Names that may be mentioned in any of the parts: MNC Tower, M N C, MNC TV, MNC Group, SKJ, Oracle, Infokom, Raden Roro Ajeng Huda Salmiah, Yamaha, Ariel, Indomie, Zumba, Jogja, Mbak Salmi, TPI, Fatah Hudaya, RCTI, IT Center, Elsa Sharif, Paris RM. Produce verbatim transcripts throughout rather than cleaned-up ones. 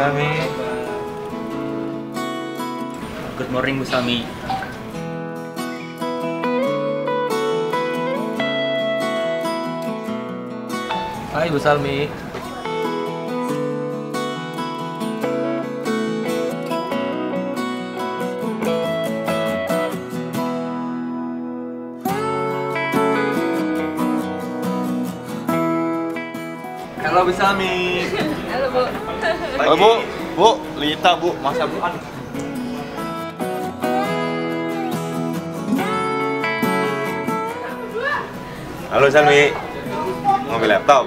Salmi. Good morning, Bu Salmi. Hai, Bu Salmi. Halo, Bu Salmi. Halo, Bu. Halo, Bu. Bu, Lita, Bu. Masa Bu An. Halo, Salmi. Mau beli laptop?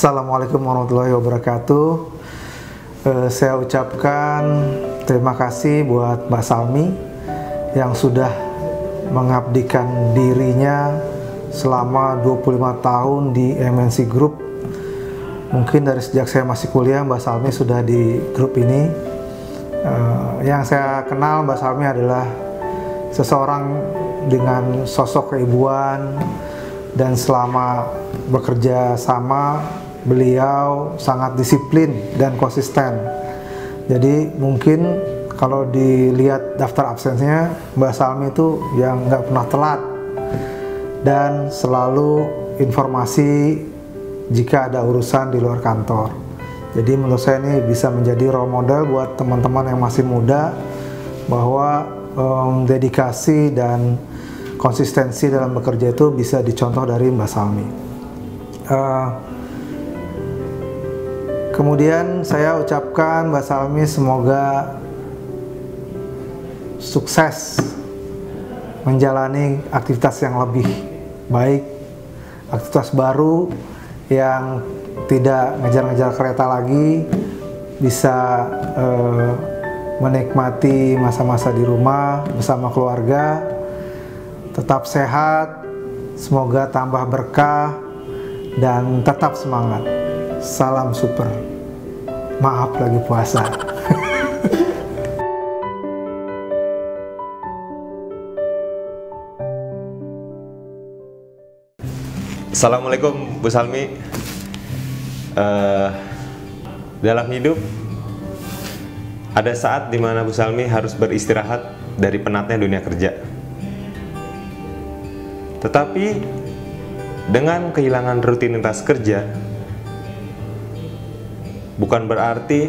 Assalamualaikum warahmatullahi wabarakatuh. eh, Saya ucapkan terima kasih buat Mbak Salmi yang sudah mengabdikan dirinya selama dua puluh lima tahun di M N C Group. Mungkin dari sejak saya masih kuliah Mbak Salmi sudah di grup ini. eh, Yang saya kenal Mbak Salmi adalah seseorang dengan sosok keibuan, dan selama bekerja sama beliau sangat disiplin dan konsisten. Jadi mungkin kalau dilihat daftar absensinya, Mbak Salmi itu yang nggak pernah telat dan selalu informasi jika ada urusan di luar kantor. Jadi menurut saya ini bisa menjadi role model buat teman-teman yang masih muda, bahwa um, dedikasi dan konsistensi dalam bekerja itu bisa dicontoh dari Mbak Salmi. Uh, Kemudian saya ucapkan Mbak Salmi semoga sukses menjalani aktivitas yang lebih baik, aktivitas baru yang tidak ngejar-ngejar kereta lagi, bisa eh, menikmati masa-masa di rumah bersama keluarga, tetap sehat, semoga tambah berkah, dan tetap semangat. Salam super. Maaf lagi puasa. Assalamualaikum Bu Salmi. Uh, dalam hidup ada saat dimana Bu Salmi harus beristirahat dari penatnya dunia kerja. Tetapi dengan kehilangan rutinitas kerja, bukan berarti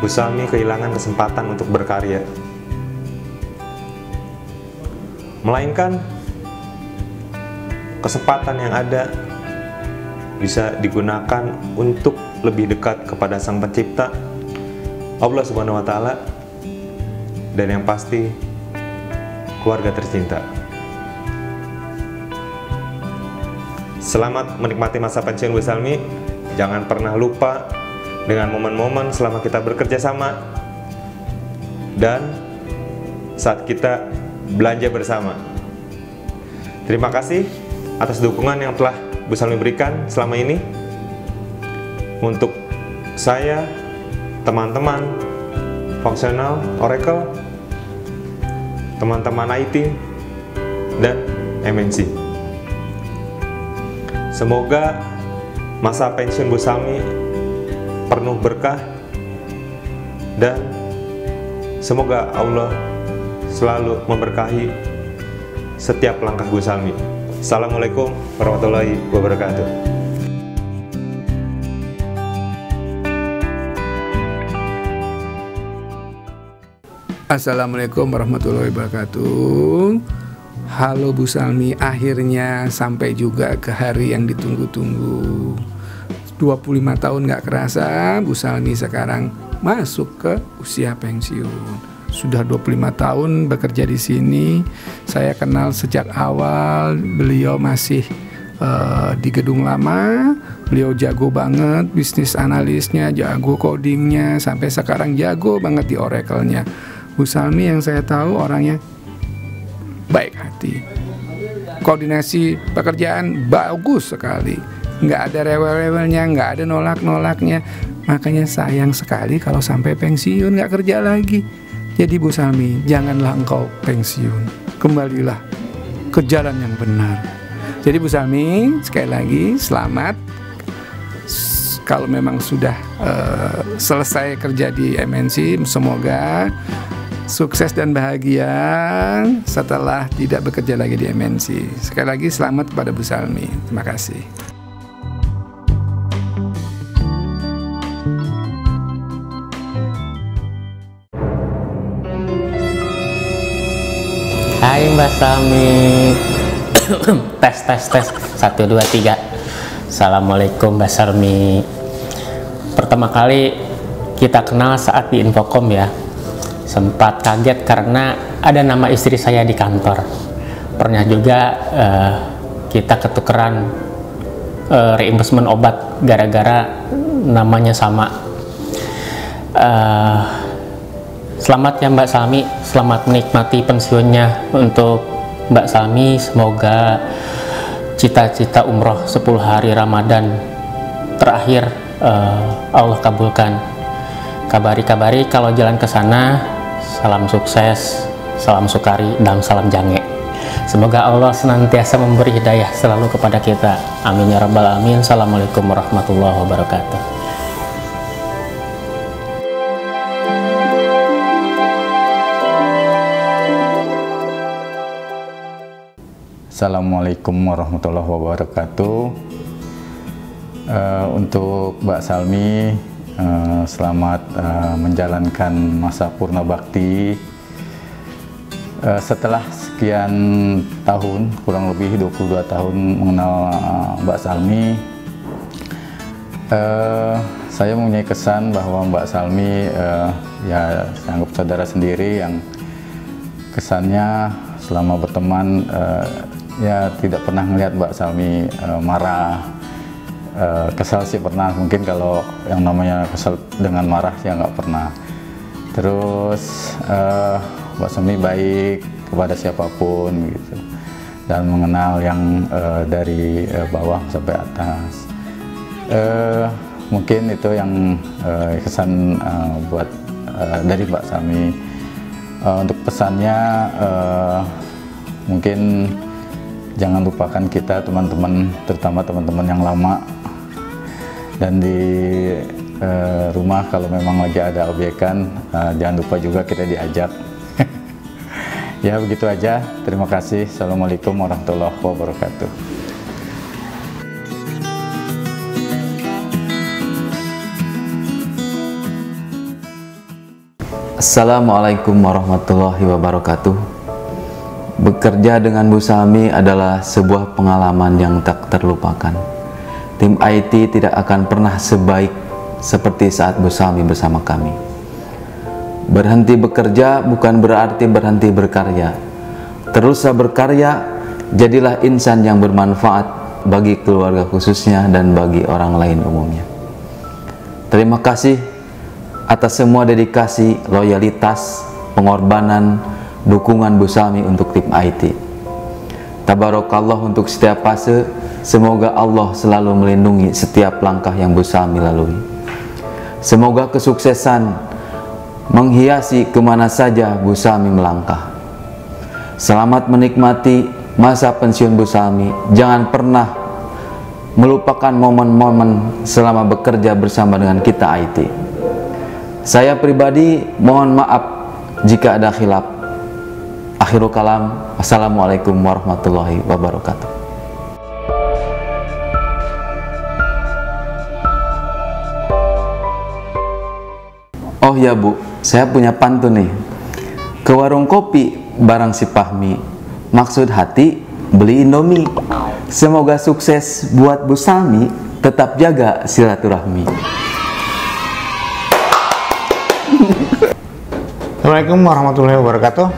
Bu Salmi kehilangan kesempatan untuk berkarya, melainkan kesempatan yang ada bisa digunakan untuk lebih dekat kepada Sang Pencipta Allah Subhanahu wa Ta'ala, dan yang pasti keluarga tercinta. Selamat menikmati masa pensiun Bu Salmi. Jangan pernah lupa dengan momen-momen selama kita bekerja sama dan saat kita belanja bersama. Terima kasih atas dukungan yang telah Bu Salmi berikan selama ini. Untuk saya, teman-teman fungsional Oracle, teman-teman I T, dan M N C. Semoga masa pensiun Bu Salmi penuh berkah, dan semoga Allah selalu memberkahi setiap langkah Bu Salmi. Assalamualaikum warahmatullahi wabarakatuh. Assalamualaikum warahmatullahi wabarakatuh. Halo Bu Salmi, akhirnya sampai juga ke hari yang ditunggu-tunggu. Dua puluh lima tahun gak kerasa, Bu Salmi sekarang masuk ke usia pensiun. Sudah dua puluh lima tahun bekerja di sini. Saya kenal sejak awal, beliau masih uh, di gedung lama. Beliau jago banget, bisnis analisnya, jago codingnya, sampai sekarang jago banget di Oracle-nya. Bu Salmi yang saya tahu orangnya baik hati, koordinasi pekerjaan bagus sekali, nggak ada rewel-rewelnya, nggak ada nolak-nolaknya. Makanya sayang sekali kalau sampai pensiun nggak kerja lagi. Jadi Bu Salmi, janganlah engkau pensiun, kembalilah ke jalan yang benar. Jadi Bu Salmi, sekali lagi selamat. Kalau memang sudah uh, selesai kerja di M N C, semoga sukses dan bahagia setelah tidak bekerja lagi di M N C. Sekali lagi selamat kepada Bu Salmi. Terima kasih. Hai Mbak Salmi. Tes tes tes satu dua tiga. Assalamualaikum Mbak Salmi. Pertama kali kita kenal saat di Infokom ya. Sempat kaget karena ada nama istri saya di kantor. Pernah juga uh, kita ketukeran uh, reimbursement obat gara-gara namanya sama. Uh, selamat ya Mbak Salmi, selamat menikmati pensiunnya. Untuk Mbak Salmi, semoga cita-cita umroh sepuluh hari Ramadan terakhir uh, Allah kabulkan. Kabari-kabari kalau jalan ke sana. Salam sukses, salam sukari, dan salam jange. Semoga Allah senantiasa memberi hidayah selalu kepada kita. Amin ya rabbal alamin. Assalamualaikum warahmatullahi wabarakatuh. Assalamualaikum warahmatullahi wabarakatuh. Uh, untuk Mbak Salmi, Uh, selamat uh, menjalankan masa purna bakti. Uh, setelah sekian tahun, kurang lebih dua puluh dua tahun mengenal uh, Mbak Salmi, uh, saya mempunyai kesan bahwa Mbak Salmi uh, ya saya anggap saudara sendiri, yang kesannya selama berteman uh, ya tidak pernah melihat Mbak Salmi uh, marah. Kesal sih pernah, mungkin kalau yang namanya kesal dengan marah ya nggak pernah. Terus uh, Mbak Salmi baik kepada siapapun gitu, dan mengenal yang uh, dari uh, bawah sampai atas. Uh, mungkin itu yang uh, kesan uh, buat uh, dari Mbak Salmi. Uh, untuk pesannya uh, mungkin jangan lupakan kita teman-teman, terutama teman-teman yang lama. Dan di uh, rumah kalau memang lagi ada objekan, uh, jangan lupa juga kita diajak. Ya begitu aja, terima kasih. Assalamualaikum warahmatullahi wabarakatuh. Assalamualaikum warahmatullahi wabarakatuh. Bekerja dengan Bu Salmi adalah sebuah pengalaman yang tak terlupakan. Tim I T tidak akan pernah sebaik seperti saat Bu Salmi bersama kami. Berhenti bekerja bukan berarti berhenti berkarya. Teruslah berkarya, jadilah insan yang bermanfaat bagi keluarga khususnya dan bagi orang lain umumnya. Terima kasih atas semua dedikasi, loyalitas, pengorbanan, dukungan Bu Salmi untuk tim I T. Tabarakallah untuk setiap fase. Semoga Allah selalu melindungi setiap langkah yang Salmi lalui. Semoga kesuksesan menghiasi kemana saja Salmi melangkah. Selamat menikmati masa pensiun Salmi. Jangan pernah melupakan momen-momen selama bekerja bersama dengan kita I T. Saya pribadi mohon maaf jika ada khilaf. Akhirul kalam, Assalamualaikum warahmatullahi wabarakatuh. Oh ya Bu, saya punya pantun nih. Ke warung kopi barang si Fahmi, maksud hati beli Indomie. Semoga sukses buat Bu Salmi, tetap jaga silaturahmi. Assalamualaikum warahmatullahi wabarakatuh.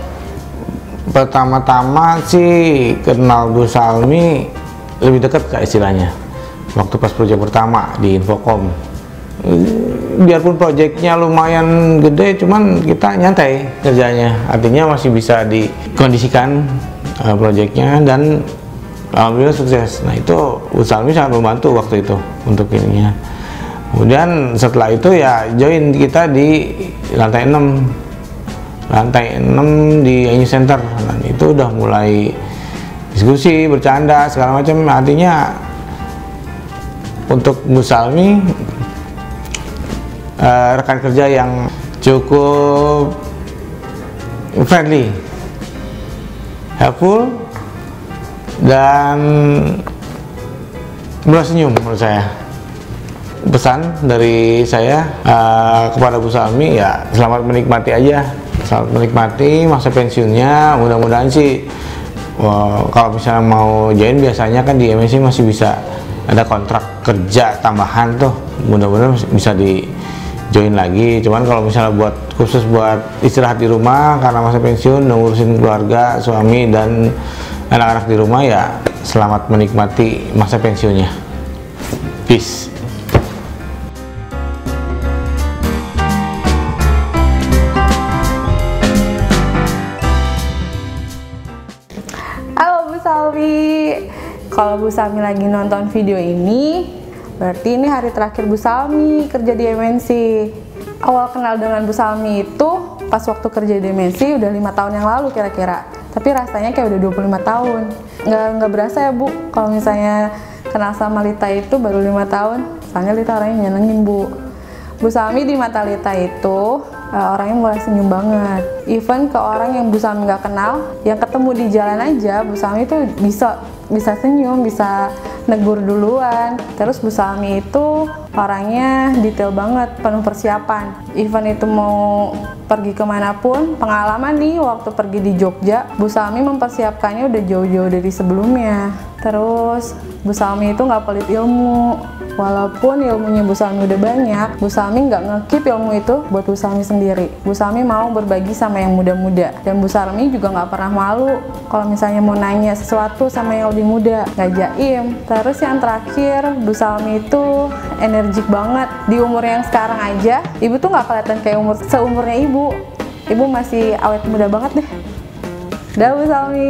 Pertama-tama sih kenal Bu Salmi lebih dekat kak istilahnya waktu pas proyek pertama di Infokom. Biarpun proyeknya lumayan gede, cuman kita nyantai kerjanya, artinya masih bisa dikondisikan uh, proyeknya, dan alhamdulillah sukses. Nah itu Bu Salmi sangat membantu waktu itu untuk ininya. Kemudian setelah itu ya join kita di lantai enam, lantai enam di I T Center. Nah itu udah mulai diskusi, bercanda segala macam. Artinya untuk Bu Salmi Uh, rekan kerja yang cukup friendly, helpful, dan mudah senyum menurut saya. Pesan dari saya uh, kepada Bu Salmi ya selamat menikmati aja, selamat menikmati masa pensiunnya. Mudah-mudahan sih uh, kalau misalnya mau join biasanya kan di M N C masih bisa ada kontrak kerja tambahan tuh, mudah-mudahan bisa di join lagi. Cuman kalau misalnya buat khusus buat istirahat di rumah karena masa pensiun, ngurusin keluarga, suami dan anak-anak di rumah, ya selamat menikmati masa pensiunnya. Peace. Halo Bu Salmi, kalau Bu Salmi lagi nonton video ini berarti ini hari terakhir Bu Salmi kerja di M N C. Awal kenal dengan Bu Salmi itu pas waktu kerja di M N C udah lima tahun yang lalu kira-kira. Tapi rasanya kayak udah dua puluh lima tahun. Nggak, nggak berasa ya Bu, kalau misalnya kenal sama Lita itu baru lima tahun. Soalnya Lita orangnya nyenengin Bu. Bu Salmi di mata Lita itu orangnya mulai senyum banget. Even ke orang yang Bu Salmi nggak kenal, yang ketemu di jalan aja, Bu Salmi itu bisa bisa senyum, bisa negur duluan. Terus Bu Salmi itu orangnya detail banget, penuh persiapan. Even itu mau pergi kemanapun, pengalaman nih waktu pergi di Jogja, Bu Salmi mempersiapkannya udah jauh-jauh dari sebelumnya. Terus Bu Salmi itu nggak pelit ilmu, walaupun ilmunya Bu Salmi udah banyak, Bu Salmi nggak nge-keep ilmu itu buat Bu Salmi sendiri. Bu Salmi mau berbagi sama yang muda-muda, dan Bu Salmi juga nggak pernah malu kalau misalnya mau nanya sesuatu sama yang lebih muda, nggak jaim. Terus yang terakhir, Bu Salmi itu energik banget. Di umur yang sekarang aja, ibu tuh nggak kelihatan kayak umur seumurnya ibu. Ibu masih awet muda banget deh. Dah Bu Salmi.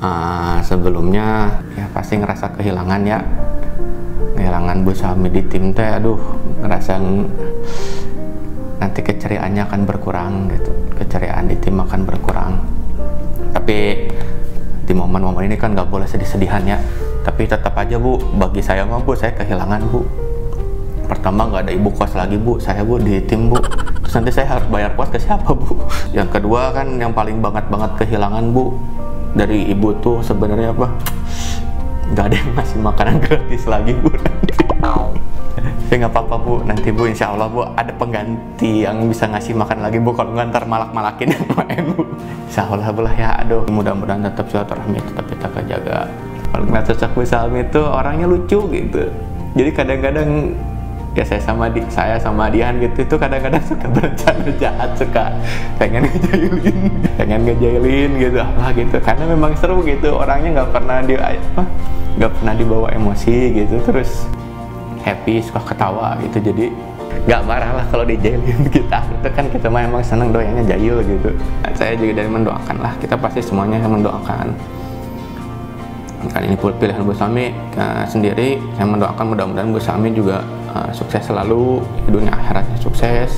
Uh, sebelumnya ya pasti ngerasa kehilangan ya, kehilangan Bu Salmi di tim teh. Aduh, ngerasa nanti keceriaannya akan berkurang gitu. Keceriaan di tim akan berkurang. Tapi di momen-momen ini kan nggak boleh sedih-sedihan ya. Tapi tetap aja Bu, bagi saya mah Bu, saya kehilangan Bu. Pertama nggak ada ibu kos lagi Bu, saya Bu di tim Bu. Terus nanti saya harus bayar kos ke siapa Bu? Yang kedua kan yang paling banget-banget kehilangan Bu dari ibu tuh sebenarnya apa? Nggak ada yang ngasih makanan gratis lagi Bu. Tapi nggak apa-apa Bu, nanti Bu insya Allah Bu ada pengganti yang bisa ngasih makan lagi Bu. Kalau nggak ntar malak-malakin yang main Bu. Insya Allah Bu lah ya, aduh. Mudah-mudahan tetap silaturahmi, tetap kita kejaga. Paling nggak cocok Bu Salmi itu orangnya lucu gitu. Jadi kadang-kadang ya saya sama di, saya sama Dian gitu itu kadang-kadang suka bercanda jahat, suka pengen ngejailin, pengen ngejailin gitu apa gitu. Karena memang seru gitu, orangnya nggak pernah di apa, nggak pernah dibawa emosi gitu, terus happy, suka ketawa gitu. Jadi nggak marah lah kalau dijailin kita, itu kan kita memang senang doyanya jahil gitu. Saya juga dari mendoakan lah, kita pasti semuanya mendoakan. Kali ini pilihan Bu Salmi uh, sendiri, saya mendoakan mudah-mudahan Bu Salmi juga uh, sukses selalu, dunia akhiratnya sukses.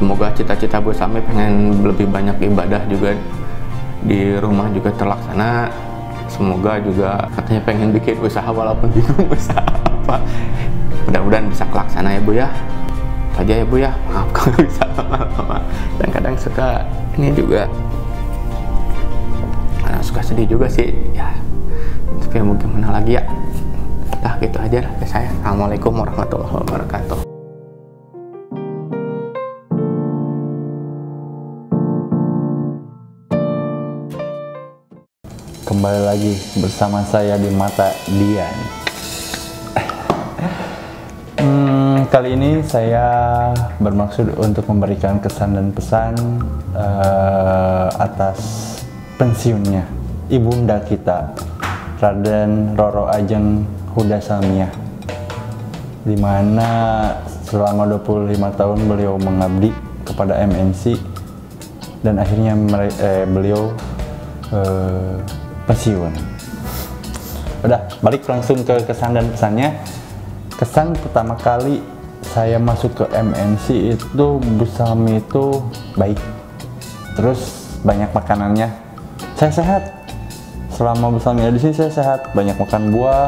Semoga cita-cita Bu Salmi pengen lebih banyak ibadah juga di rumah juga terlaksana. Semoga juga katanya pengen bikin usaha walaupun bingung usaha apa. Mudah-mudahan bisa kelaksana ya Bu ya. Itu aja ya Bu ya, maaf kalau bisa lama-lama. Dan kadang suka ini juga, suka sedih juga sih ya, tapi ya mungkin mana lagi ya. Nah gitu aja lah saya. Assalamualaikum warahmatullahi wabarakatuh. Kembali lagi bersama saya di Mata Dian. hmm, Kali ini saya bermaksud untuk memberikan kesan dan pesan uh, atas pensiunnya ibunda kita Raden Roro Ajeng Huda Salmiah, dimana selama dua puluh lima tahun beliau mengabdi kepada M N C dan akhirnya eh, beliau eh, pensiun. Udah, balik langsung ke kesan dan pesannya. Kesan pertama kali saya masuk ke M N C itu Bu Salmi itu baik, terus banyak makanannya. Saya sehat, selama Bu Salmi di sini saya sehat, banyak makan buah.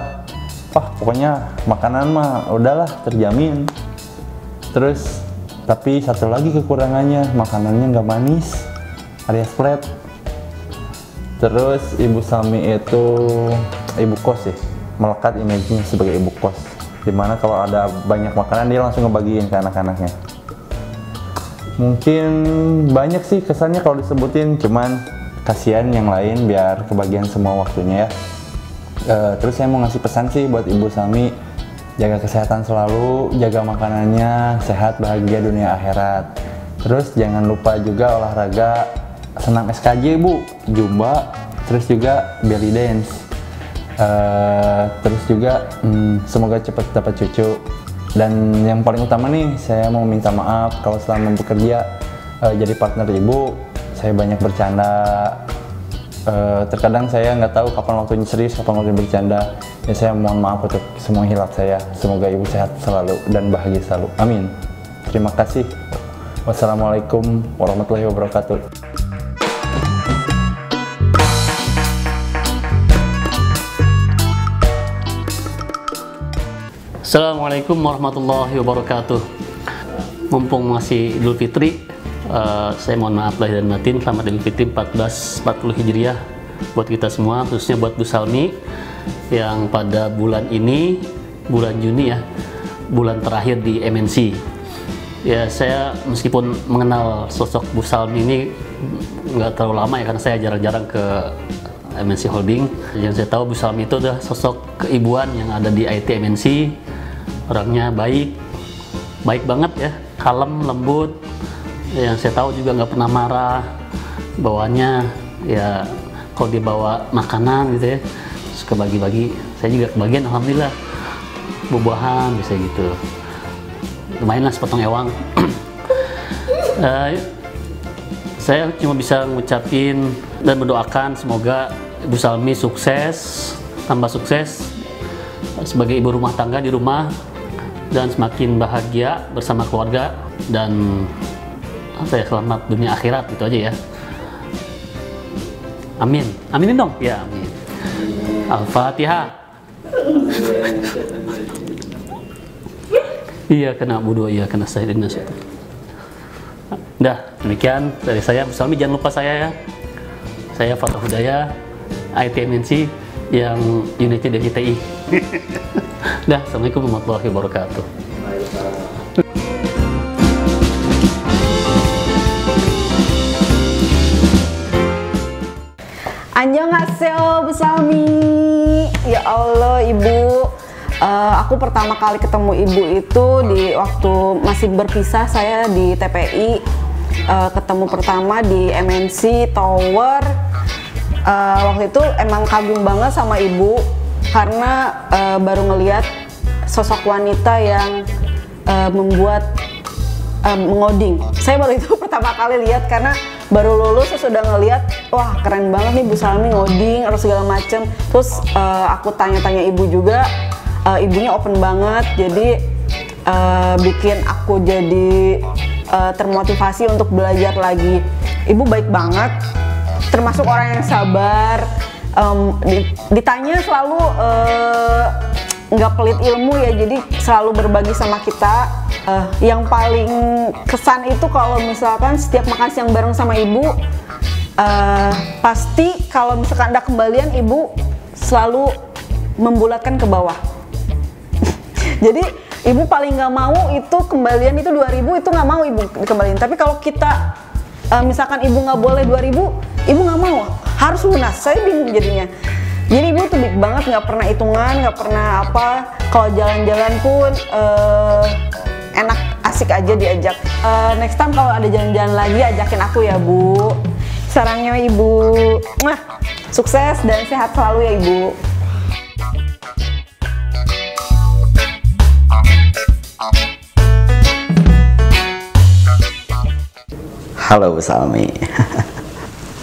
Wah, pokoknya makanan mah udahlah terjamin. Terus tapi satu lagi kekurangannya, makanannya nggak manis, alias flat. Terus Ibu Salmi itu ibu kos sih, melekat image-nya sebagai ibu kos, dimana kalau ada banyak makanan dia langsung ngebagiin ke anak-anaknya. Mungkin banyak sih kesannya kalau disebutin, cuman kasihan yang lain biar kebagian semua waktunya ya. E, terus saya mau ngasih pesan sih buat Ibu Salmi, jaga kesehatan selalu, jaga makanannya, sehat, bahagia dunia akhirat. Terus jangan lupa juga olahraga, senam S K J Bu, Zumba, terus juga belly dance. E, terus juga hmm, semoga cepat dapat cucu. Dan yang paling utama nih, saya mau minta maaf kalau selama bekerja e, jadi partner Ibu saya banyak bercanda. Uh, terkadang saya nggak tahu kapan waktunya serius, kapan waktunya bercanda. Ya saya mohon maaf untuk semua hilaf saya. Semoga Ibu sehat selalu dan bahagia selalu. Amin. Terima kasih. Wassalamualaikum warahmatullahi wabarakatuh. Assalamualaikum warahmatullahi wabarakatuh. Mumpung masih Idul Fitri, Uh, saya mohon maaf lahir dan batin. Selamat Idul Fitri seribu empat ratus empat puluh Hijriah buat kita semua, khususnya buat Bu Salmi yang pada bulan ini, bulan Juni ya, bulan terakhir di M N C. Ya saya meskipun mengenal sosok Bu Salmi ini nggak terlalu lama ya, karena saya jarang-jarang ke M N C Holding. Yang saya tahu Bu Salmi itu adalah sosok keibuan yang ada di I T M N C. Orangnya baik, baik banget ya, kalem, lembut. Yang saya tahu juga nggak pernah marah, bawanya ya kalau dibawa makanan gitu ya, suka bagi-bagi. Saya juga kebagian alhamdulillah, buah-buahan bisa gitu, lumayan lah sepotong ewang. uh, saya cuma bisa ngucapin dan mendoakan semoga Ibu Salmi sukses, tambah sukses sebagai ibu rumah tangga di rumah, dan semakin bahagia bersama keluarga, dan saya selamat dunia akhirat gitu aja ya. Amin. Aminin dong. Ya, amin. Al-Fatihah. Iya kena budu, iya kena sayyidina situ. Dah, demikian dari saya. Bu Salmi jangan lupa saya ya. Saya Fatah Hudaya, I T M N C yang Unity dari T P I. Dah, Assalamualaikum warahmatullahi wabarakatuh. Annyeonghaseyo Bu Salmi. Ya Allah Ibu, uh, aku pertama kali ketemu Ibu itu di waktu masih berpisah saya di T P I, uh, ketemu pertama di M N C Tower. Uh, waktu itu emang kagum banget sama Ibu karena uh, baru ngeliat sosok wanita yang uh, membuat um, mengoding. Saya baru itu pertama kali lihat, karena baru lulus terus udah ngeliat, wah keren banget nih Bu Salmi ngoding atau segala macem. Terus uh, aku tanya-tanya ibu juga, uh, ibunya open banget, jadi uh, bikin aku jadi uh, termotivasi untuk belajar lagi. Ibu baik banget, termasuk orang yang sabar. Um, ditanya selalu nggak uh, pelit ilmu ya, jadi selalu berbagi sama kita. uh, Yang paling kesan itu kalau misalkan setiap makan siang bareng sama ibu, uh, pasti kalau misalkan ada kembalian, ibu selalu membulatkan ke bawah. Jadi ibu paling nggak mau itu kembalian itu dua ribu, itu nggak mau ibu dikembaliin. Tapi kalau kita uh, misalkan ibu nggak boleh dua ribu, ibu nggak mau, harus lunas. Saya bingung jadinya. Jadi ibu tuh big banget, nggak pernah hitungan, nggak pernah apa. Kalau jalan-jalan pun uh, enak, asik aja diajak. Uh, next time kalau ada jalan-jalan lagi, ajakin aku ya Bu. Sarangnya Ibu, nah, sukses dan sehat selalu ya Ibu. Halo Bu Salmi.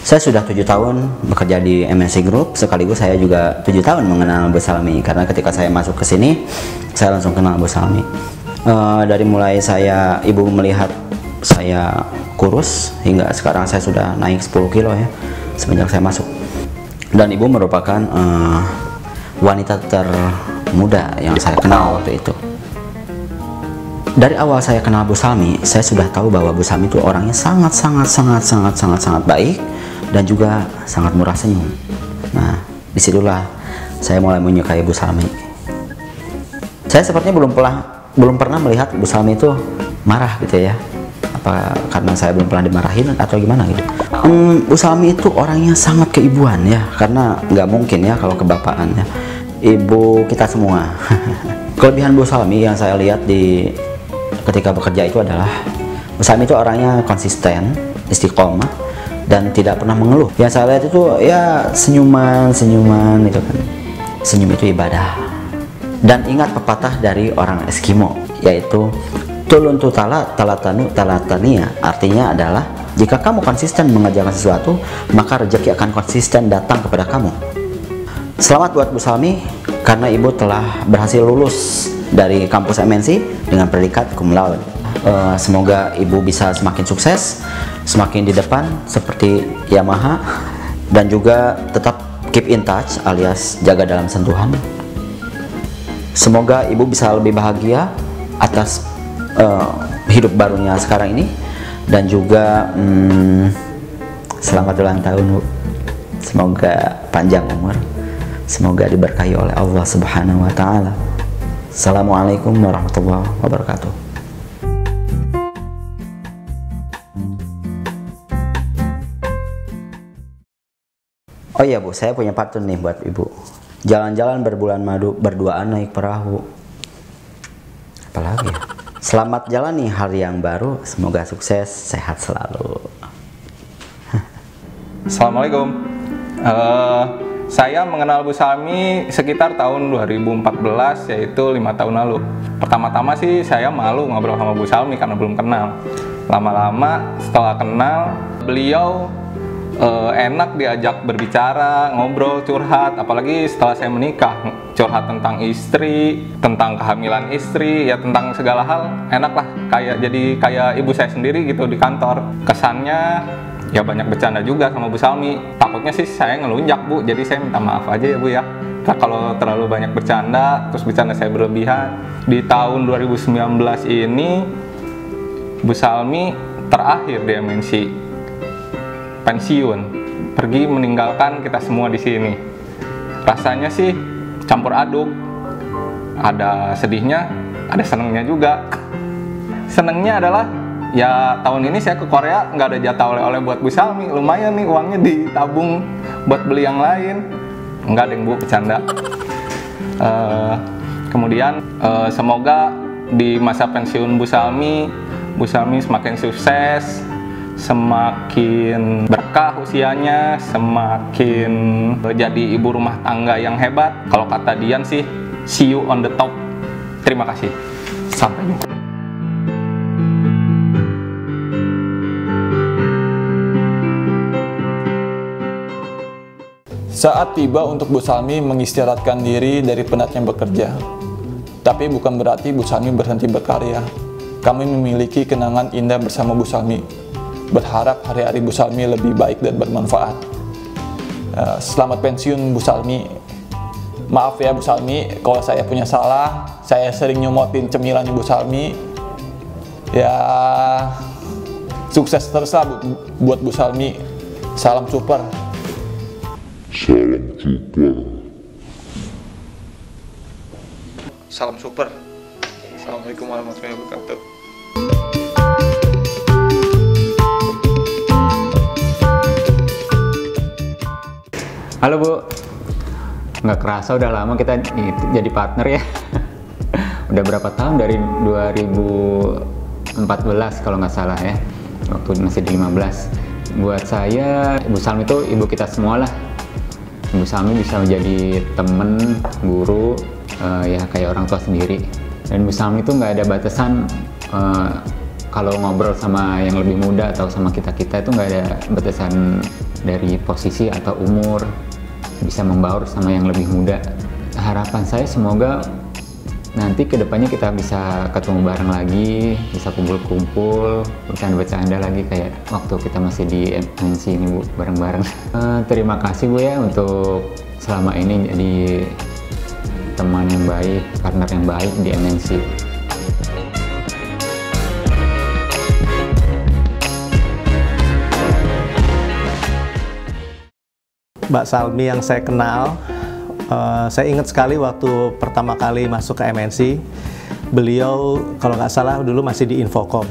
Saya sudah tujuh tahun bekerja di M N C Group, sekaligus saya juga tujuh tahun mengenal Bu Salmi, karena ketika saya masuk ke sini, saya langsung kenal Bu Salmi. E, dari mulai saya, ibu melihat saya kurus, hingga sekarang saya sudah naik sepuluh kilo ya, semenjak saya masuk. Dan ibu merupakan e, wanita termuda yang saya kenal waktu itu. Dari awal saya kenal Bu Salmi, saya sudah tahu bahwa Bu Salmi itu orangnya sangat, sangat, sangat, sangat, sangat, sangat baik, dan juga sangat murah senyum. Nah, disitulah saya mulai menyukai Bu Salmi. Saya sepertinya belum pernah belum pernah melihat Bu Salmi itu marah gitu ya. Apa karena saya belum pernah dimarahin atau gimana gitu. Hmm, Bu Salmi itu orangnya sangat keibuan ya, karena nggak mungkin ya kalau kebapaan ya. Ibu kita semua. Kelebihan Bu Salmi yang saya lihat di ketika bekerja itu adalah Bu Salmi itu orangnya konsisten, istiqomah, dan tidak pernah mengeluh. Yang saya lihat itu ya senyuman-senyuman gitu kan. Senyum itu ibadah. Dan ingat pepatah dari orang Eskimo, yaitu tulun tutala talatanu talatania. Artinya adalah jika kamu konsisten mengerjakan sesuatu, maka rezeki akan konsisten datang kepada kamu. Selamat buat Bu Salmi, karena ibu telah berhasil lulus dari kampus M N C dengan predikat cum laude. Uh, semoga ibu bisa semakin sukses, semakin di depan seperti Yamaha, dan juga tetap keep in touch alias jaga dalam sentuhan. Semoga ibu bisa lebih bahagia atas uh, hidup barunya sekarang ini, dan juga um, selamat ulang tahun Bu. Semoga panjang umur, semoga diberkahi oleh Allah Subhanahu wa Ta'ala. Assalamualaikum warahmatullahi wabarakatuh. Oh iya Bu, saya punya patun nih buat Ibu. Jalan-jalan berbulan madu, berduaan naik perahu. Apalagi ya? Selamat jalan nih hari yang baru, semoga sukses, sehat selalu. Assalamualaikum. uh, Saya mengenal Bu Salmi sekitar tahun dua ribu empat belas, yaitu lima tahun lalu. Pertama-tama sih saya malu ngobrol sama Bu Salmi karena belum kenal. Lama-lama setelah kenal, beliau Uh, enak diajak berbicara, ngobrol, curhat. Apalagi setelah saya menikah, curhat tentang istri, tentang kehamilan istri, ya tentang segala hal. Enak lah, kayak jadi kayak ibu saya sendiri gitu di kantor. Kesannya ya banyak bercanda juga sama Bu Salmi. Takutnya sih saya ngelunjak Bu, jadi saya minta maaf aja ya Bu ya kalau terlalu banyak bercanda, terus bercanda saya berlebihan. Di tahun dua ribu sembilan belas ini Bu Salmi terakhir di M N C, pensiun, pergi meninggalkan kita semua di sini. Rasanya sih campur aduk, ada sedihnya, ada senengnya juga. Senengnya adalah ya tahun ini saya ke Korea nggak ada jatah oleh-oleh buat Bu Salmi, lumayan nih uangnya ditabung buat beli yang lain. Nggak ada yang Bu, bercanda. Uh, kemudian uh, semoga di masa pensiun Bu Salmi, Bu Salmi semakin sukses, semakin berkah usianya, semakin jadi ibu rumah tangga yang hebat. Kalau kata Dian sih, see you on the top. Terima kasih. Sampai jumpa. Saat tiba untuk Bu Salmi mengistirahatkan diri dari penatnya bekerja. Tapi bukan berarti Bu Salmi berhenti berkarya. Kami memiliki kenangan indah bersama Bu Salmi. Berharap hari-hari Bu Salmi lebih baik dan bermanfaat. Selamat pensiun Bu Salmi. Maaf ya Bu Salmi, kalau saya punya salah, saya sering nyomotin cemilan Ibu Salmi. Ya, sukses terus lah buat Bu Salmi. Salam super. Salam super. Salam super. Assalamualaikum warahmatullahi wabarakatuh. Halo Bu, nggak kerasa udah lama kita jadi partner ya. Udah berapa tahun, dari dua ribu empat belas kalau nggak salah ya, waktu masih di lima belas. Buat saya Bu Salmi itu ibu kita semua lah. Bu Salmi bisa menjadi temen, guru, uh, ya kayak orang tua sendiri. Dan Bu Salmi itu nggak ada batasan uh, kalau ngobrol sama yang lebih muda atau sama kita-kita, itu nggak ada batasan dari posisi atau umur, bisa membaur sama yang lebih muda. Harapan saya semoga nanti kedepannya kita bisa ketemu bareng lagi, bisa kumpul-kumpul, bercanda-bercanda lagi kayak waktu kita masih di M N C ini Bu, bareng-bareng. Uh, terima kasih Bu ya untuk selama ini jadi teman yang baik, partner yang baik di M N C. Mbak Salmi yang saya kenal, uh, saya ingat sekali waktu pertama kali masuk ke M N C, beliau kalau nggak salah dulu masih di Infokom.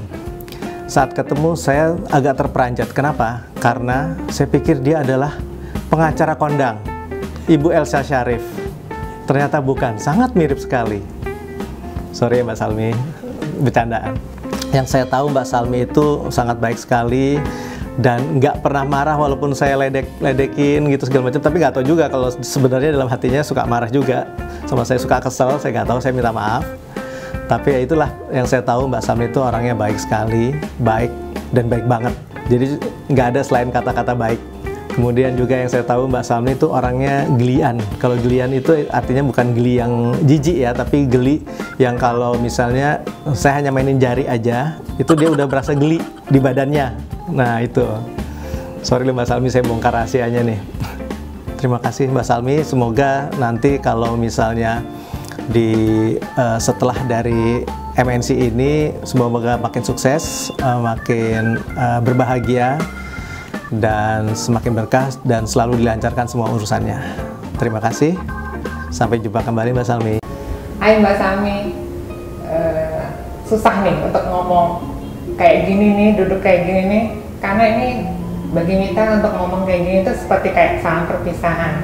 Saat ketemu saya agak terperanjat, kenapa? Karena saya pikir dia adalah pengacara kondang, Ibu Elsa Sharif. Ternyata bukan, sangat mirip sekali. Sorry ya Mbak Salmi, bercandaan. Yang saya tahu Mbak Salmi itu sangat baik sekali dan nggak pernah marah, walaupun saya ledek-ledekin gitu segala macam. Tapi nggak tahu juga kalau sebenarnya dalam hatinya suka marah juga. Sama saya suka kesel, saya nggak tahu, saya minta maaf. Tapi ya itulah yang saya tahu, Mbak Salmi itu orangnya baik sekali, baik dan baik banget. Jadi nggak ada selain kata-kata baik. Kemudian juga yang saya tahu Mbak Salmi itu orangnya gelian. Kalau gelian itu artinya bukan geli yang jijik ya, tapi geli yang kalau misalnya saya hanya mainin jari aja, itu dia udah berasa geli di badannya. Nah itu, sorry Mbak Salmi saya bongkar rahasianya nih. Terima kasih Mbak Salmi, semoga nanti kalau misalnya di uh, setelah dari M N C ini, semoga makin sukses, uh, makin uh, berbahagia, dan semakin berkah dan selalu dilancarkan semua urusannya. Terima kasih. Sampai jumpa kembali Mbak Salmi. Hai Mbak Salmi, uh, susah nih untuk ngomong kayak gini nih, duduk kayak gini nih, karena ini bagi Mita untuk ngomong kayak gini itu seperti kayak salam perpisahan.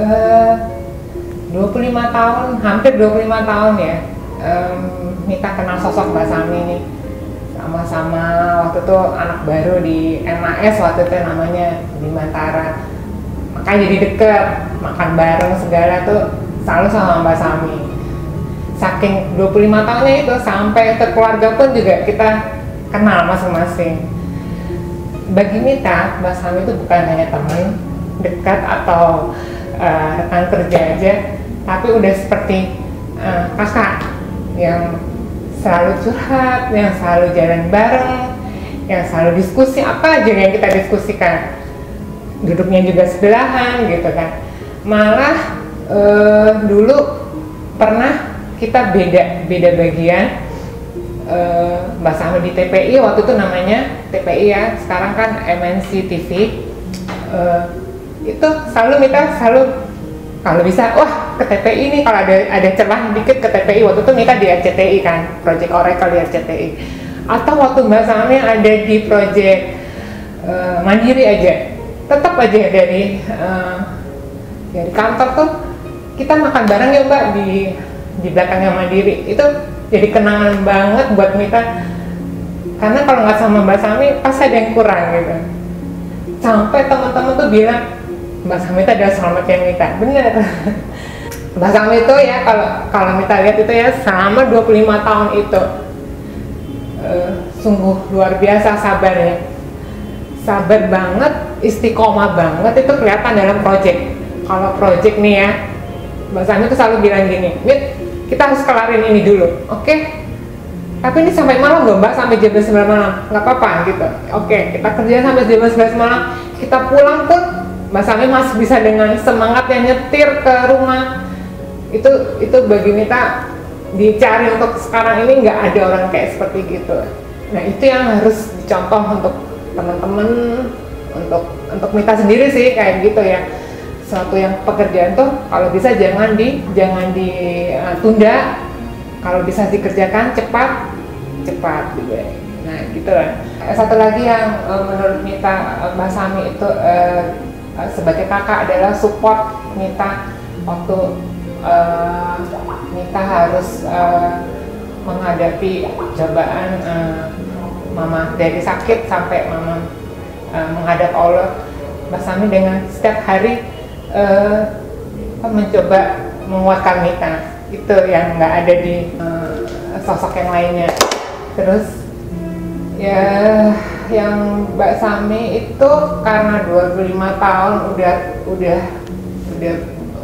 uh, dua puluh lima tahun, hampir dua puluh lima tahun ya, um, Mita kenal sosok Mbak Salmi ini. Sama-sama waktu itu anak baru di M A S, waktu itu namanya di Mantara, makanya jadi deket, makan bareng segala tuh selalu sama Mbak Salmi. Saking dua puluh lima tahunnya itu sampai ke keluarga pun juga kita kenal masing-masing. Bagi Mita, Mbak Salmi itu bukan hanya teman dekat atau uh, rekan kerja aja, tapi udah seperti uh, kakak yang selalu curhat, yang selalu jalan bareng, yang selalu diskusi apa aja yang kita diskusikan, duduknya juga sebelahan gitu kan. Malah eh, dulu pernah kita beda beda bagian, eh, Mbak Salmi di T P I waktu itu namanya T P I ya, sekarang kan M N C T V. Eh, itu selalu Mita selalu kalau bisa, wah ke T P I nih, kalau ada ada celah dikit ke T P I. Waktu itu Mita di R C T I kan, Project Oracle di R C T I. Atau waktu Mbak Salmi ada di Project uh, Mandiri aja, tetap aja dari uh, dari kantor tuh kita makan bareng ya Mbak di di belakangnya Mandiri. Itu jadi kenangan banget buat Mita, karena kalau nggak sama Mbak Salmi pasti ada yang kurang gitu. Sampai teman-teman tuh bilang, Mbak Salmi itu adalah sama kayak Mita, bener. Mbak Salmi itu ya, kalau kalau Mita lihat itu ya, selama dua puluh lima tahun itu uh, sungguh luar biasa sabarnya. sabar banget, istiqomah banget itu kelihatan dalam project. Kalau project nih ya, Mbak Salmi tuh selalu bilang gini, Mit, kita harus kelarin ini dulu, oke? Okay? Tapi ini sampai malam loh Mbak, sampai jam sembilan malam, nggak apa-apa gitu. Oke, okay, kita kerja sampai jam sebelas malam, kita pulang pun Mbak Salmi masih bisa dengan semangatnya nyetir ke rumah. Itu itu bagi Mita dicari untuk sekarang ini nggak ada orang kayak seperti gitu. Nah itu yang harus dicontoh untuk teman-teman, untuk untuk Mita sendiri sih kayak gitu ya. Suatu yang pekerjaan tuh kalau bisa jangan di jangan ditunda, kalau bisa dikerjakan cepat cepat juga. Nah gitu lah. Satu lagi yang menurut Mita Mbak Salmi itu eh, sebagai kakak adalah support Mita waktu eh, Mita harus eh, menghadapi cobaan eh, mama dari sakit sampai mama eh, menghadap Allah. Mbak Salmi dengan setiap hari Uh, mencoba menguatkan Mita, itu yang nggak ada di uh, sosok yang lainnya. Terus ya yang Mbak Salmi itu karena dua puluh lima tahun udah udah udah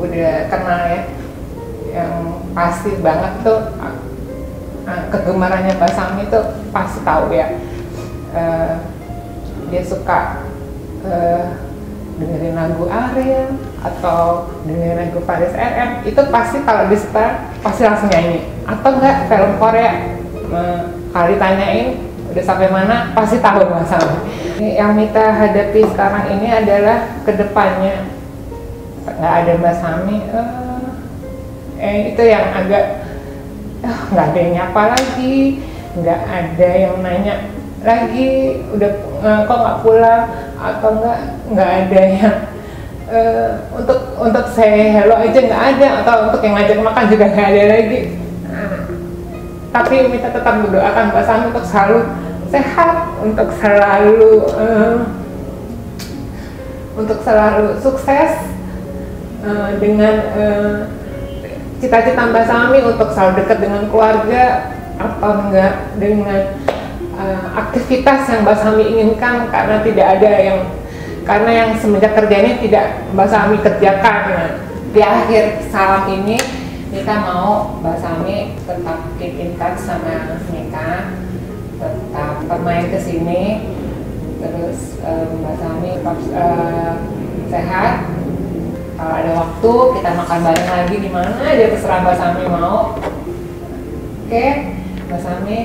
udah kenal ya, yang pasti banget tuh uh, kegemarannya Mbak Salmi tuh pasti tahu ya, uh, dia suka uh, dengerin lagu Ariel atau dengerin lagu Paris R M, itu pasti kalau di setel pasti langsung nyanyi. Atau enggak film Korea, kalau ditanyain udah sampai mana pasti tahu masalah. Yang Mita hadapi sekarang ini adalah kedepannya nggak ada Mbak Salmi, eh, eh itu yang agak eh, nggak ada yang nyapa lagi, nggak ada yang nanya lagi, udah eh, kok nggak pulang, atau enggak nggak ada yang uh, untuk untuk saya hello aja nggak ada, atau untuk yang ngajak makan juga nggak ada lagi. Nah, tapi Mita tetap mendoakan Mbak Salmi untuk selalu sehat, untuk selalu uh, untuk selalu sukses uh, dengan cita-cita uh, Mbak Salmi untuk selalu dekat dengan keluarga atau enggak dengan aktivitas yang Mbak Salmi inginkan, karena tidak ada yang karena yang semenjak kerjanya tidak Mbak Salmi kerjakan. Nah, di akhir salam ini kita mau Mbak Salmi tetap keep in touch sama Mita, tetap bermain ke sini, terus um, Mbak Salmi tetap uh, sehat. Kalau ada waktu kita makan bareng lagi di mana aja terserah Mbak Salmi mau. Oke, okay, Mbak Salmi.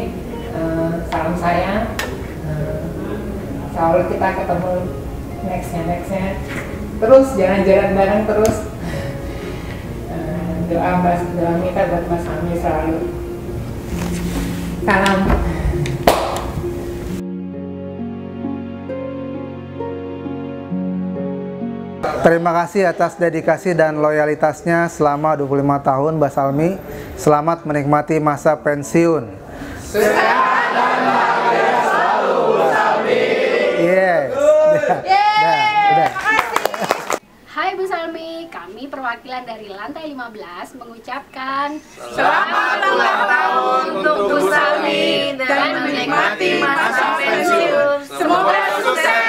Uh, salam sayang, uh, selalu kita ketemu nextnya nextnya terus jalan-jalan bareng terus. Uh, doa Mbak doa Mita buat Mbak Salmi selalu. Salam. Terima kasih atas dedikasi dan loyalitasnya selama dua puluh lima tahun Mbak Salmi. Selamat menikmati masa pensiun. Sehat dan bahagia selalu Salmi. Yes. Udah. Udah. Hai Bu Salmi, kami perwakilan dari lantai lima belas mengucapkan selamat ulang tahun untuk Bu Salmi dan menikmati masa pensiun. Semoga sukses.